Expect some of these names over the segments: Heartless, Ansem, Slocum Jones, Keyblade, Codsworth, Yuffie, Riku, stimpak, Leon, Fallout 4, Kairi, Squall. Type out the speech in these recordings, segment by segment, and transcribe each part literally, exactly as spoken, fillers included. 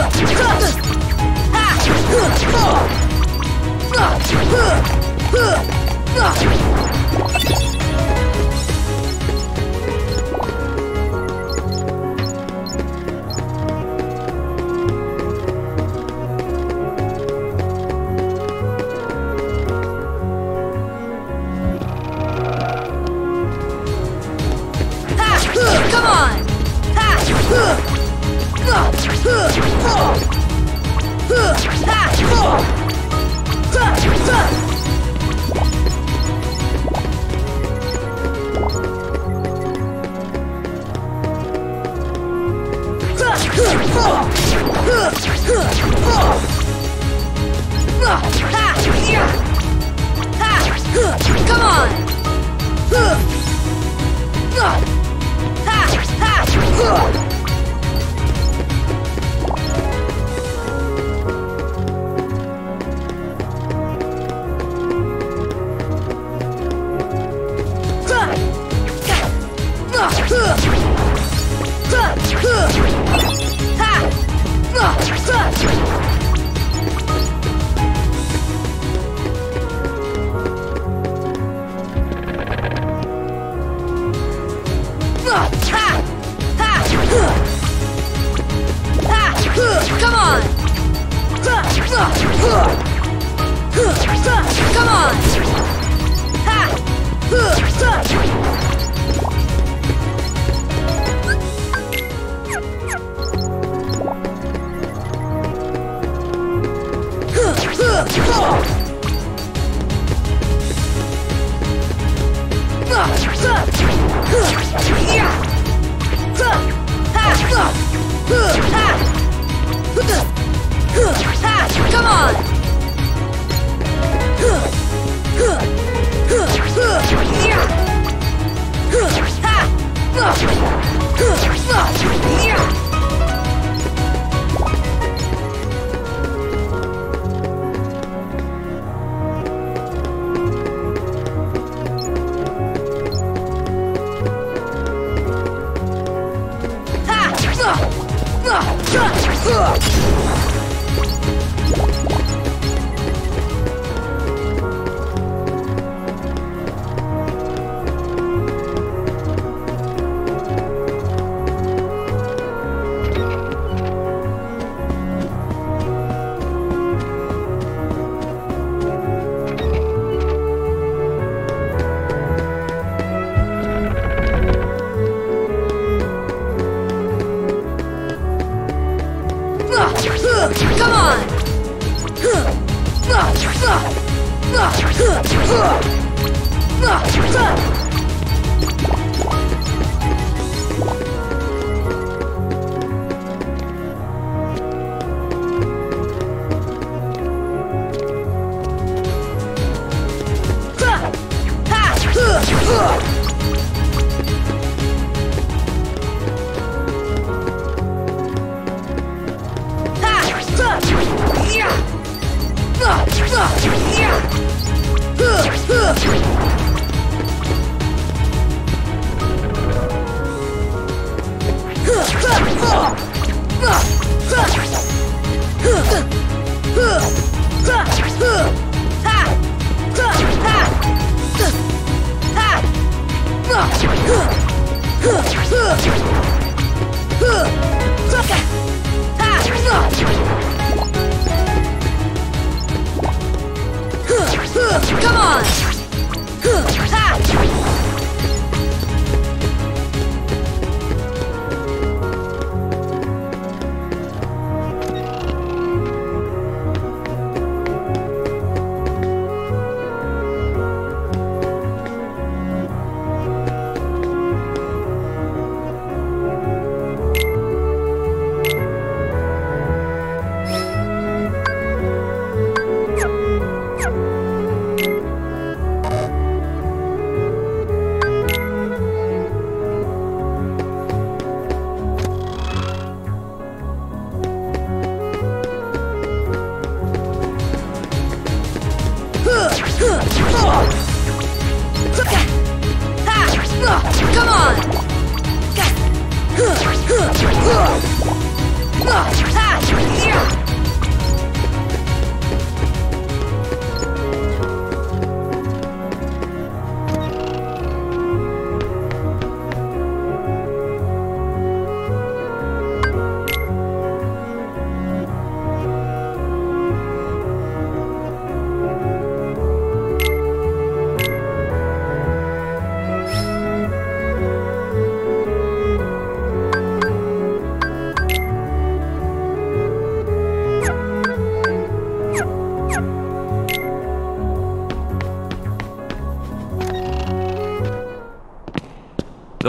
Come on!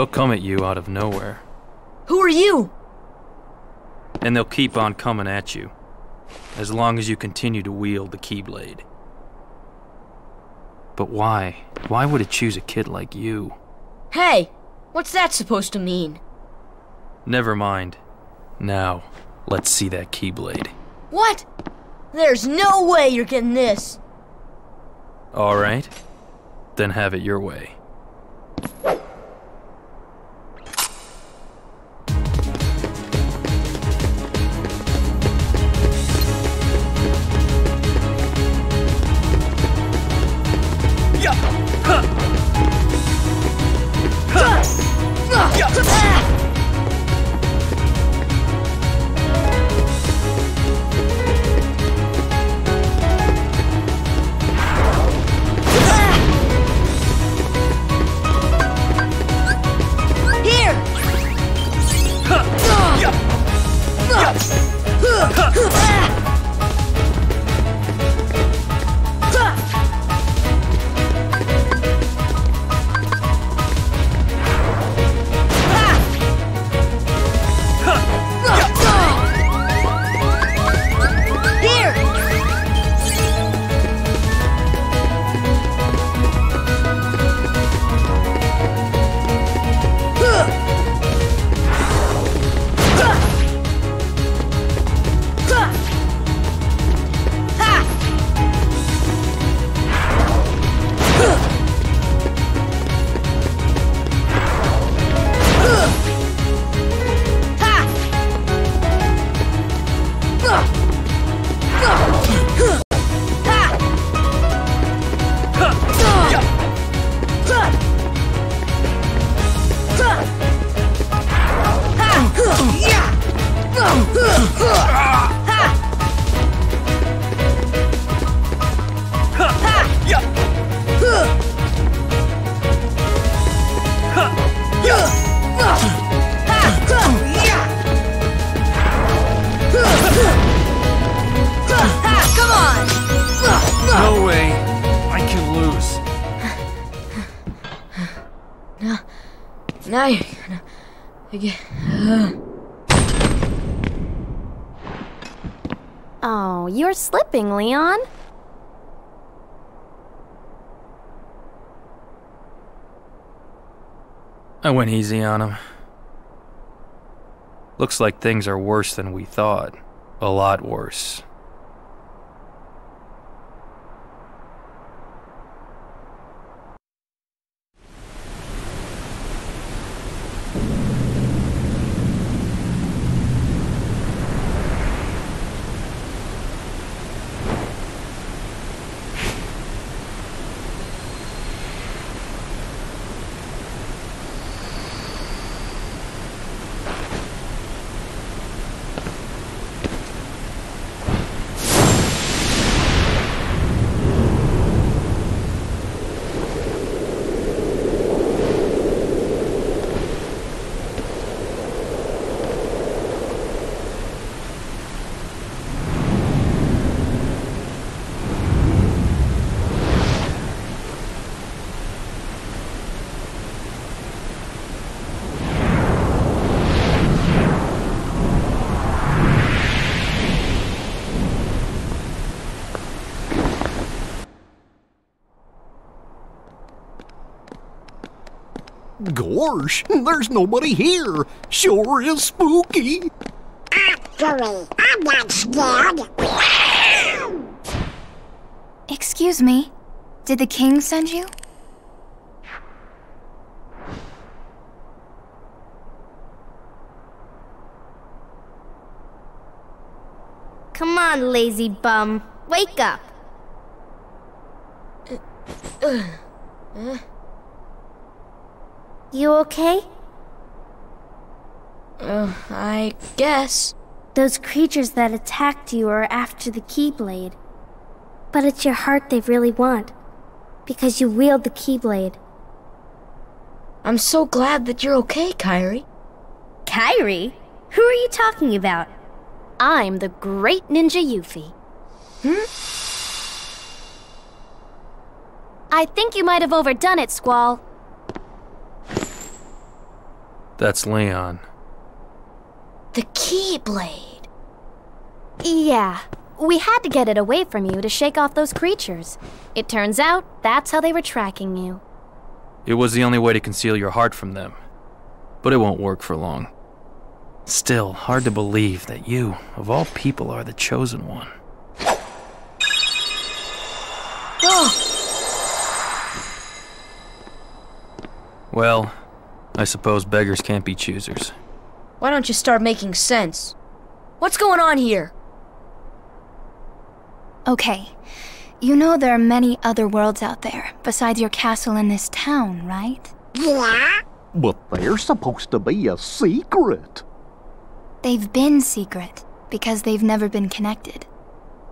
They'll come at you out of nowhere. Who are you? And they'll keep on coming at you, as long as you continue to wield the Keyblade. But why? Why would it choose a kid like you? Hey, what's that supposed to mean? Never mind. Now, let's see that Keyblade. What? There's no way you're getting this! Alright, then have it your way. Now you're gonna again. Uh. Oh, you're slipping, Leon. I went easy on him. Looks like things are worse than we thought. A lot worse. Gorsh, there's nobody here. Sure is spooky. I'm sorry, I'm not scared. Excuse me, did the king send you? Come on, lazy bum, wake up. Uh, uh, uh. You okay? Uh, I guess. Those creatures that attacked you are after the Keyblade. But it's your heart they really want, because you wield the Keyblade. I'm so glad that you're okay, Kairi. Kairi? Who are you talking about? I'm the great ninja Yuffie. Hmm? I think you might have overdone it, Squall. That's Leon. The Keyblade. Yeah, we had to get it away from you to shake off those creatures. It turns out that's how they were tracking you. It was the only way to conceal your heart from them. But it won't work for long. Still, hard to believe that you, of all people, are the chosen one. Well, I suppose beggars can't be choosers. Why don't you start making sense? What's going on here? Okay, you know there are many other worlds out there besides your castle in this town, right? Yeah. But they're supposed to be a secret. They've been secret because they've never been connected.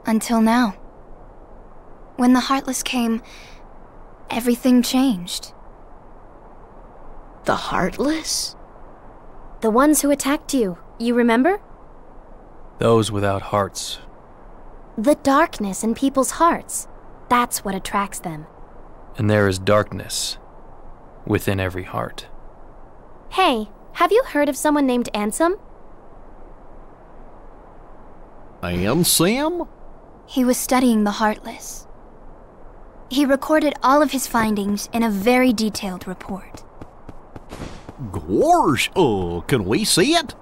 Until now. When the Heartless came, everything changed. The Heartless? The ones who attacked you, you remember? Those without hearts. The darkness in people's hearts. That's what attracts them. And there is darkness within every heart. Hey, have you heard of someone named Ansem? Ansem? He was studying the Heartless. He recorded all of his findings in a very detailed report. Gorge! Oh, can we see it?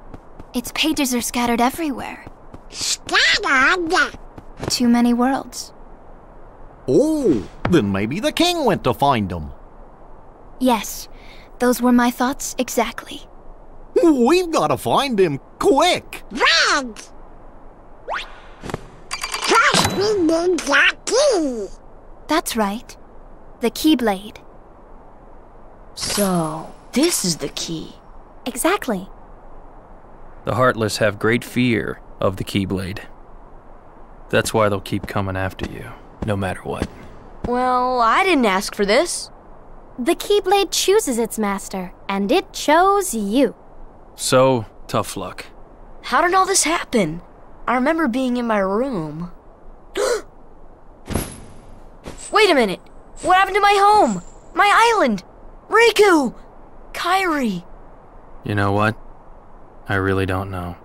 Its pages are scattered everywhere. Scattered? Too many worlds. Oh, then maybe the king went to find them. Yes, those were my thoughts exactly. We've got to find him quick! Red! First we need that key! That's right. The Keyblade. So, this is the key. Exactly. The Heartless have great fear of the Keyblade. That's why they'll keep coming after you, no matter what. Well, I didn't ask for this. The Keyblade chooses its master, and it chose you. So, tough luck. How did all this happen? I remember being in my room. Wait a minute! What happened to my home? My island? Riku! Kairi! You know what? I really don't know.